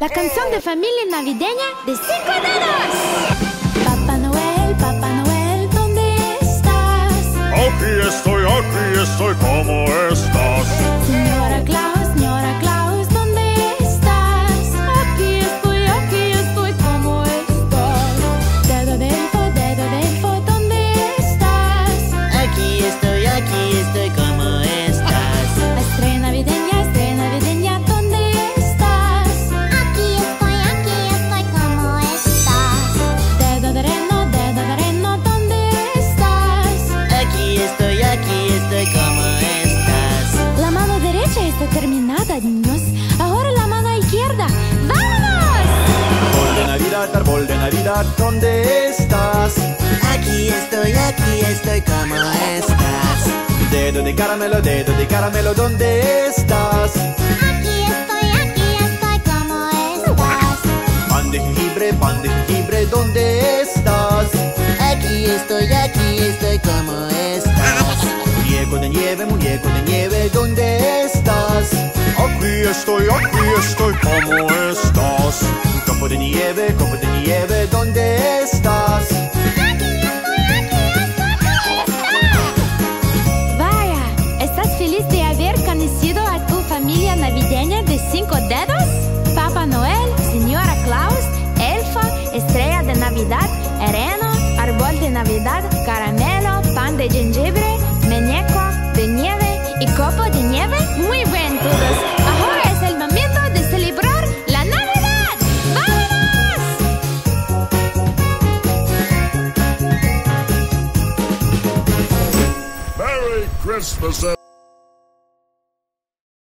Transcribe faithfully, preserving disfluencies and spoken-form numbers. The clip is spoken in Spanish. La canción de familia navideña de Cinco Dedos. Papá Noel, Papá Noel, ¿dónde estás? Aquí estoy, aquí estoy, ¿cómo estás? Señora Claus, señora Claus, ¿dónde estás? Aquí estoy, aquí estoy, ¿cómo estás? Dedo de elfo, dedo de elfo, ¿dónde estás? Aquí estoy, aquí estoy, ¿cómo estás? La estrella navideña. Terminada, niños. Ahora la mano izquierda. ¡Vámonos! Árbol de Navidad, árbol de Navidad, ¿dónde estás? Aquí estoy, aquí estoy, ¿cómo estás? Dedo de caramelo, dedo de caramelo, ¿dónde estás? Aquí estoy, aquí estoy, ¿cómo estás? Pan de jengibre, pan de jengibre, ¿dónde estás? Aquí estoy, aquí estoy, ¿cómo estás? Muñeco de nieve, muñeco de nieve, ¿dónde estás? Aquí estoy, aquí estoy, ¿cómo estás? Copo de nieve, copo de nieve, ¿dónde estás? Aquí estoy, aquí estoy, ¿cómo estás? Vaya, ¿estás feliz de haber conocido a tu familia navideña de Cinco Dedos? Papá Noel, señora Claus, elfo, estrella de Navidad, hereno, árbol de Navidad, caramelo, pan de jengibre, muñeco de nieve y copo